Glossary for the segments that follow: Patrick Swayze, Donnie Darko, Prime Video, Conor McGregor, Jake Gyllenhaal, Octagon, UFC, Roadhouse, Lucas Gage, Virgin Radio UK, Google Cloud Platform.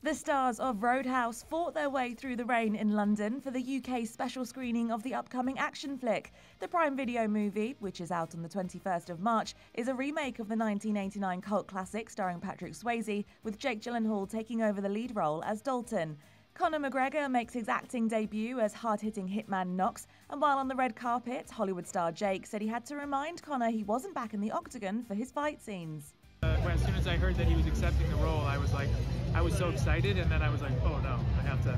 The stars of Roadhouse fought their way through the rain in London for the UK's special screening of the upcoming action flick. The Prime Video movie, which is out on the 21st of March, is a remake of the 1989 cult classic starring Patrick Swayze, with Jake Gyllenhaal taking over the lead role as Dalton. Conor McGregor makes his acting debut as hard-hitting hitman Knox, and while on the red carpet, Hollywood star Jake said he had to remind Conor he wasn't back in the Octagon for his fight scenes. As soon as I heard that he was accepting the role, I was like, I was so excited, and then I was like, oh no, I have to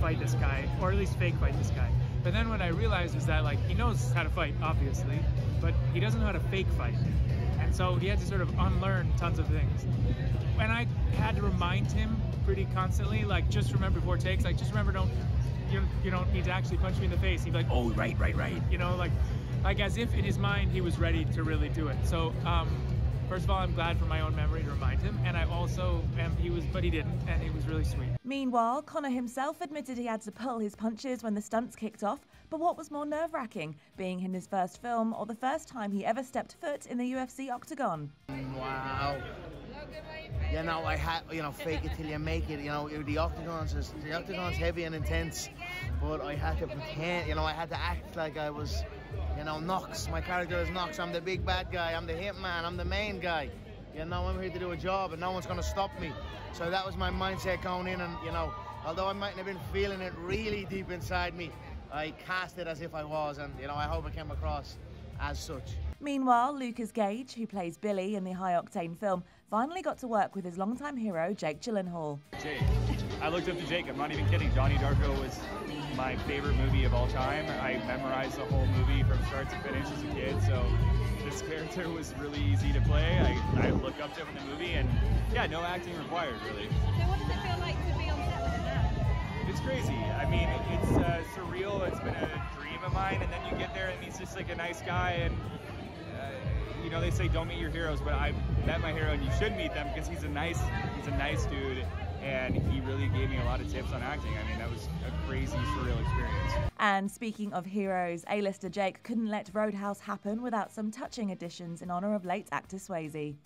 fight this guy, or at least fake fight this guy. But then what I realized is that, like, he knows how to fight, obviously, but he doesn't know how to fake fight. And so he had to sort of unlearn tons of things. And I had to remind him pretty constantly, like, just remember before takes, like, just remember, you don't need to actually punch me in the face. He'd be like, oh, right. You know, like as if in his mind he was ready to really do it. So, first of all, I'm glad for my own memory to remind him, and I also am, but he didn't, and it was really sweet. Meanwhile, Conor himself admitted he had to pull his punches when the stunts kicked off, but what was more nerve-wracking, being in his first film or the first time he ever stepped foot in the UFC Octagon? Wow. You know, I had, fake it till you make it, the Octagon's heavy and intense, but I had to pretend, I had to act like I was, Knox. My character is Knox. I'm the big bad guy. I'm the hitman. I'm the main guy. I'm here to do a job, and no one's going to stop me. So that was my mindset going in, and, although I mightn't have been feeling it really deep inside me, I cast it as if I was, and, I hope I came across as such. Meanwhile, Lucas Gage, who plays Billy in the high-octane film, finally got to work with his longtime hero, Jake Gyllenhaal. Jake. I looked up to Jake. I'm not even kidding. Donnie Darko was my favorite movie of all time. I memorized the whole movie from start to finish as a kid, so this character was really easy to play. I looked up to him in the movie, and yeah, no acting required, really. So what does it feel like to be on set with that? It's crazy. I mean, it's surreal. It's been a dream of mine, and then you get there, and he's just like a nice guy, and they say don't meet your heroes, but I met my hero, and you should meet them, because he's a nice dude, and he really gave me a lot of tips on acting. I mean, that was a crazy, surreal experience. And speaking of heroes, A-lister Jake couldn't let Roadhouse happen without some touching additions in honor of late actor Swayze. We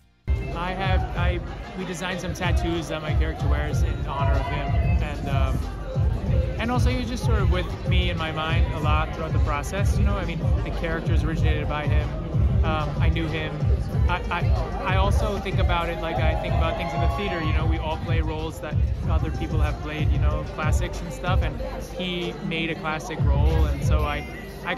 designed some tattoos that my character wears in honor of him, and also he was just sort of with me in my mind a lot throughout the process. I mean, the characters originated by him. I knew him. I also think about it like I think about things in the theater. We all play roles that other people have played, classics and stuff, and he made a classic role, and so I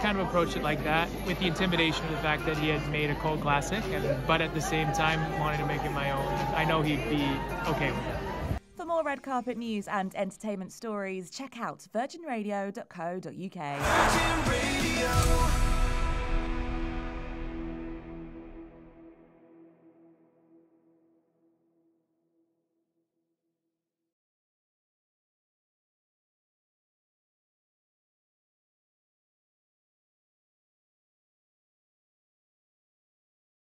kind of approached it like that, with the intimidation of the fact that he had made a cult classic, but at the same time wanted to make it my own. I know he'd be okay with it. For more red carpet news and entertainment stories, check out virginradio.co.uk.